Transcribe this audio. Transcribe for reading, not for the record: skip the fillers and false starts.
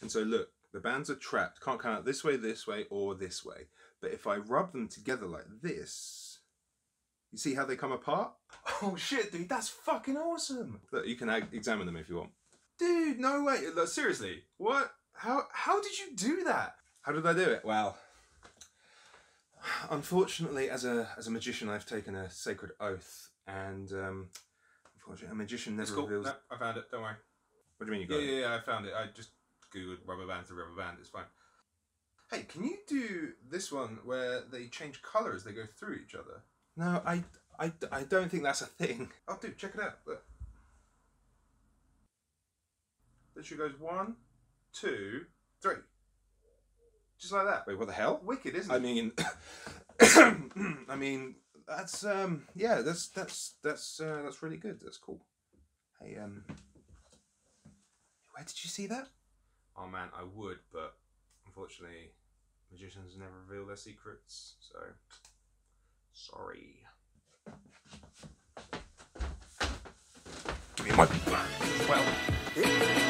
And so look, the bands are trapped, can't come out this way, or this way. But if I rub them together like this, you see how they come apart? Oh shit, dude, that's fucking awesome. Look, you can examine them if you want. Dude, no way, look, seriously, what? How did you do that? How did I do it? Well, unfortunately, as a magician, I've taken a sacred oath, and unfortunately, a magician never reveals... No, I found it, don't worry. What do you mean you got it? Yeah, I found it. I just googled rubber band to rubber band, it's fine. Hey, can you do this one where they change colour as they go through each other? No, I don't think that's a thing. Oh, dude, check it out. Look. This goes 1, 2, 3. Just like that. Wait, what the hell? Wicked, isn't it? I mean, I mean, that's yeah, that's really good. That's cool. Hey, where did you see that? Oh man, I would, but unfortunately, magicians never reveal their secrets. So, sorry. Give me my black as well.